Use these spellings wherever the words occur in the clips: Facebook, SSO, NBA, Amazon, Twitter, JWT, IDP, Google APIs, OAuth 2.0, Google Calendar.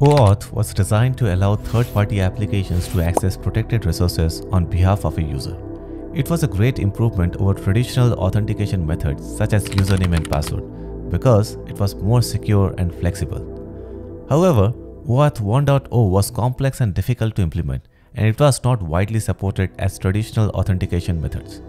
OAuth was designed to allow third-party applications to access protected resources on behalf of a user. It was a great improvement over traditional authentication methods such as username and password because it was more secure and flexible. However, OAuth 1.0 was complex and difficult to implement, and it was not widely supported as traditional authentication methods.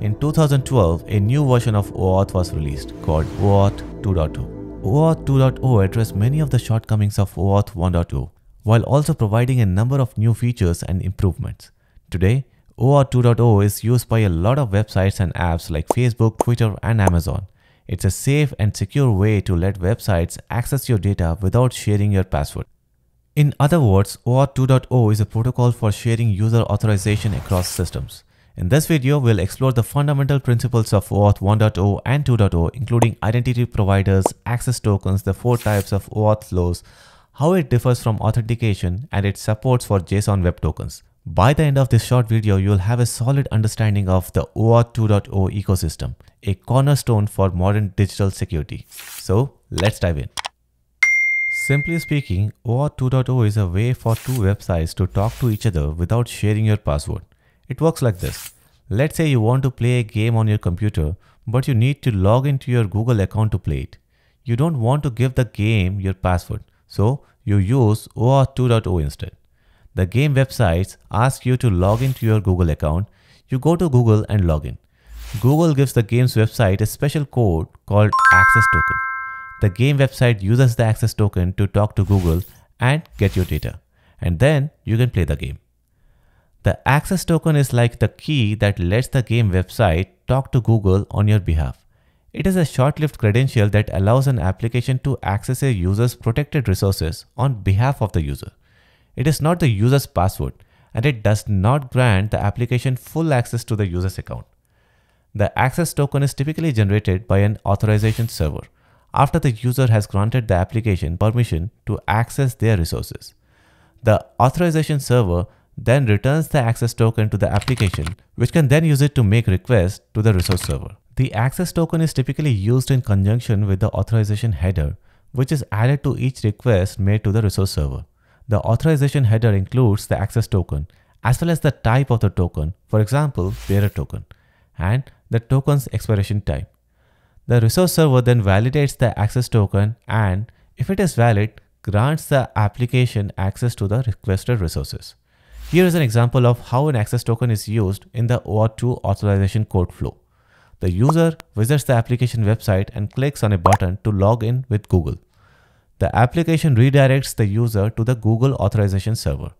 In 2012, a new version of OAuth was released called OAuth 2.0. OAuth 2.0 addressed many of the shortcomings of OAuth 1.0 while also providing a number of new features and improvements. Today, OAuth 2.0 is used by a lot of websites and apps like Facebook, Twitter, and Amazon. It's a safe and secure way to let websites access your data without sharing your password. In other words, OAuth 2.0 is a protocol for sharing user authorization across systems. In this video, we'll explore the fundamental principles of OAuth 1.0 and 2.0, including identity providers, access tokens, the four types of OAuth flows, how it differs from authentication, and its supports for JSON web tokens. By the end of this short video, you'll have a solid understanding of the OAuth 2.0 ecosystem, a cornerstone for modern digital security. So let's dive in. Simply speaking, OAuth 2.0 is a way for two websites to talk to each other without sharing your password. It works like this. Let's say you want to play a game on your computer, but you need to log into your Google account to play it. You don't want to give the game your password, so you use OAuth 2.0 instead. The game websites ask you to log into your Google account. You go to Google and log in. Google gives the game's website a special code called access token. The game website uses the access token to talk to Google and get your data, and then you can play the game. The access token is like the key that lets the game website talk to Google on your behalf. It is a short-lived credential that allows an application to access a user's protected resources on behalf of the user. It is not the user's password, and it does not grant the application full access to the user's account. The access token is typically generated by an authorization server after the user has granted the application permission to access their resources. The authorization server then returns the access token to the application, which can then use it to make requests to the resource server. The access token is typically used in conjunction with the authorization header, which is added to each request made to the resource server. The authorization header includes the access token, as well as the type of the token, for example, bearer token, and the token's expiration time. The resource server then validates the access token and, if it is valid, grants the application access to the requested resources. Here is an example of how an access token is used in the OAuth 2 authorization code flow. The user visits the application website and clicks on a button to log in with Google. The application redirects the user to the Google authorization server.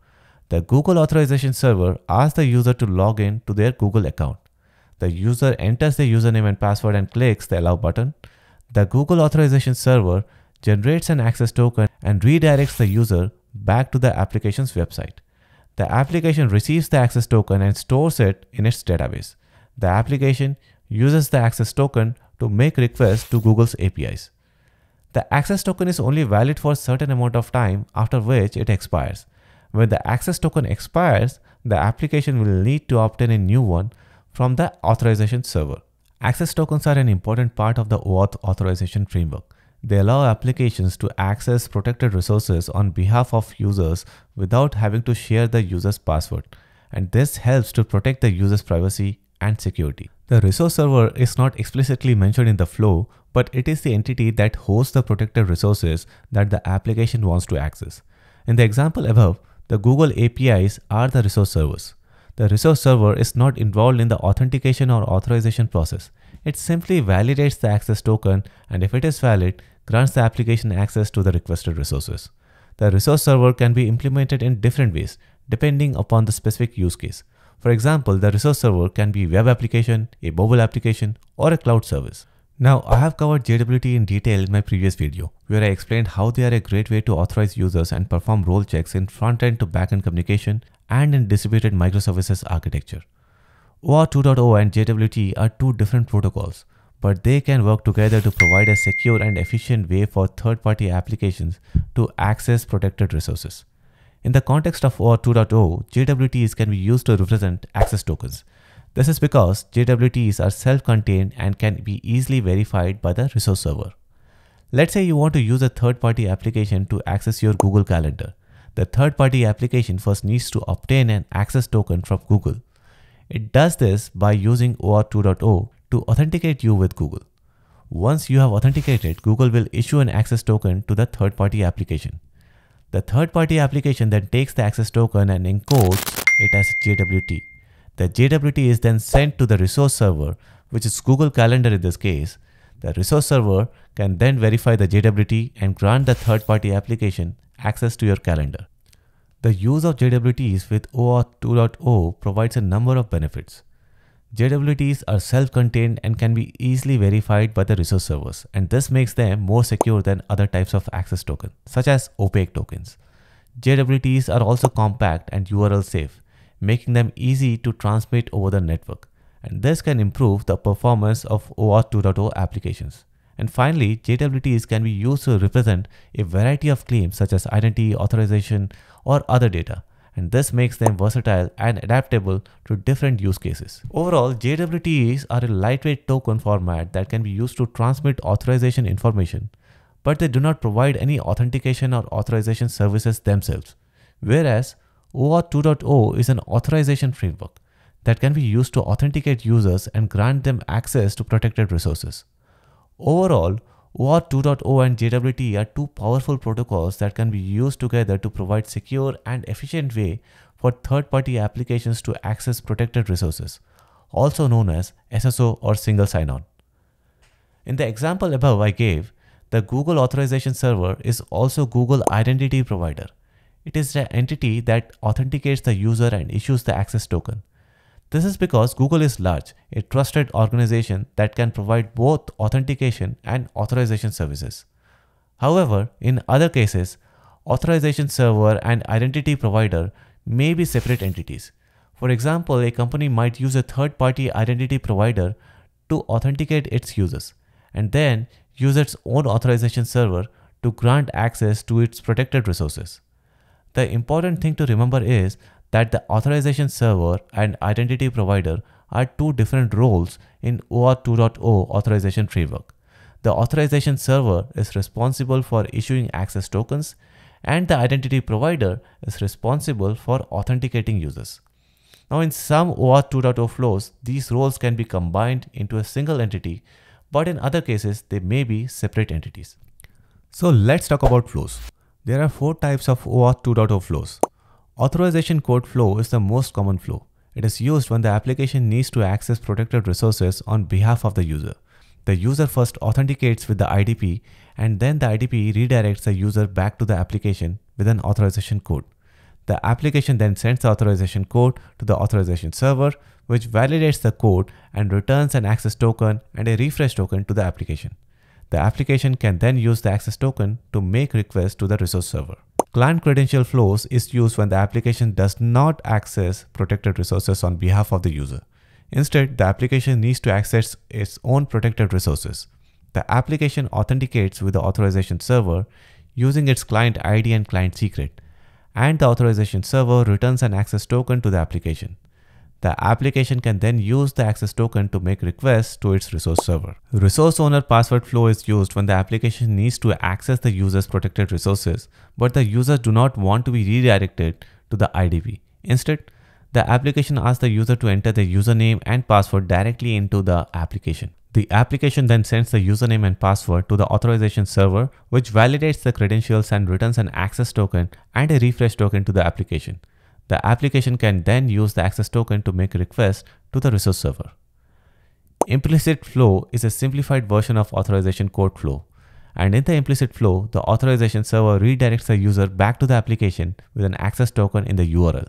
The Google authorization server asks the user to log in to their Google account. The user enters the username and password and clicks the allow button. The Google authorization server generates an access token and redirects the user back to the application's website. The application receives the access token and stores it in its database. The application uses the access token to make requests to Google's APIs. The access token is only valid for a certain amount of time, after which it expires. When the access token expires, the application will need to obtain a new one from the authorization server. Access tokens are an important part of the OAuth authorization framework. They allow applications to access protected resources on behalf of users without having to share the user's password, and this helps to protect the user's privacy and security. The resource server is not explicitly mentioned in the flow, but it is the entity that hosts the protected resources that the application wants to access. In the example above, the Google APIs are the resource servers. The resource server is not involved in the authentication or authorization process. It simply validates the access token, and if it is valid, grants the application access to the requested resources. The resource server can be implemented in different ways, depending upon the specific use case. For example, the resource server can be a web application, a mobile application, or a cloud service. Now, I have covered JWT in detail in my previous video, where I explained how they are a great way to authorize users and perform role checks in front-end to back-end communication and in distributed microservices architecture. OAuth 2.0 and JWT are two different protocols, but they can work together to provide a secure and efficient way for third-party applications to access protected resources. In the context of OAuth 2.0, JWTs can be used to represent access tokens. This is because JWTs are self-contained and can be easily verified by the resource server. Let's say you want to use a third-party application to access your Google Calendar. The third-party application first needs to obtain an access token from Google. It does this by using OAuth 2.0 to authenticate you with Google. Once you have authenticated, Google will issue an access token to the third-party application. The third-party application then takes the access token and encodes it as JWT. The JWT is then sent to the resource server, which is Google Calendar in this case. The resource server can then verify the JWT and grant the third-party application access to your calendar. The use of JWTs with OAuth 2.0 provides a number of benefits. JWTs are self-contained and can be easily verified by the resource servers, and this makes them more secure than other types of access tokens, such as opaque tokens. JWTs are also compact and URL safe, making them easy to transmit over the network, and this can improve the performance of OAuth 2.0 applications. And finally, JWTs can be used to represent a variety of claims such as identity, authorization, or other data, and this makes them versatile and adaptable to different use cases. Overall, JWTs are a lightweight token format that can be used to transmit authorization information, but they do not provide any authentication or authorization services themselves, whereas OAuth 2.0 is an authorization framework that can be used to authenticate users and grant them access to protected resources. Overall, OAuth 2.0 and JWT are two powerful protocols that can be used together to provide secure and efficient way for third-party applications to access protected resources, also known as SSO or single sign-on. In the example above I gave, the Google Authorization Server is also Google Identity Provider. It is the entity that authenticates the user and issues the access token. This is because Google is large, a trusted organization that can provide both authentication and authorization services. However, in other cases, authorization server and identity provider may be separate entities. For example, a company might use a third-party identity provider to authenticate its users and then use its own authorization server to grant access to its protected resources. The important thing to remember is that the authorization server and identity provider are two different roles in OAuth 2.0 authorization framework. The authorization server is responsible for issuing access tokens, and the identity provider is responsible for authenticating users. Now, in some OAuth 2.0 flows, these roles can be combined into a single entity, but in other cases, they may be separate entities. So let's talk about flows. There are four types of OAuth 2.0 flows. Authorization code flow is the most common flow. It is used when the application needs to access protected resources on behalf of the user. The user first authenticates with the IDP, and then the IDP redirects the user back to the application with an authorization code. The application then sends the authorization code to the authorization server, which validates the code and returns an access token and a refresh token to the application. The application can then use the access token to make requests to the resource server. Client credential flows is used when the application does not access protected resources on behalf of the user. Instead, the application needs to access its own protected resources. The application authenticates with the authorization server using its client ID and client secret, and the authorization server returns an access token to the application. The application can then use the access token to make requests to its resource server. Resource owner password flow is used when the application needs to access the user's protected resources, but the users do not want to be redirected to the IDP. Instead, the application asks the user to enter their username and password directly into the application. The application then sends the username and password to the authorization server, which validates the credentials and returns an access token and a refresh token to the application. The application can then use the access token to make requests to the resource server. Implicit flow is a simplified version of authorization code flow. And in the implicit flow, the authorization server redirects the user back to the application with an access token in the URL.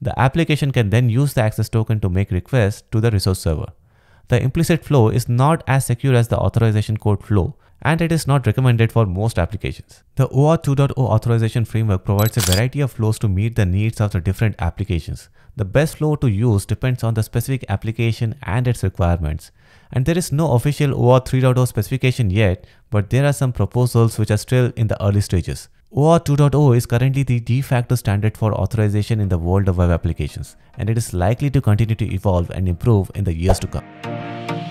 The application can then use the access token to make requests to the resource server. The implicit flow is not as secure as the authorization code flow, and it is not recommended for most applications. The OAuth 2.0 authorization framework provides a variety of flows to meet the needs of the different applications. The best flow to use depends on the specific application and its requirements. And there is no official OAuth 3.0 specification yet, but there are some proposals which are still in the early stages. OAuth 2.0 is currently the de facto standard for authorization in the world of web applications, and it is likely to continue to evolve and improve in the years to come.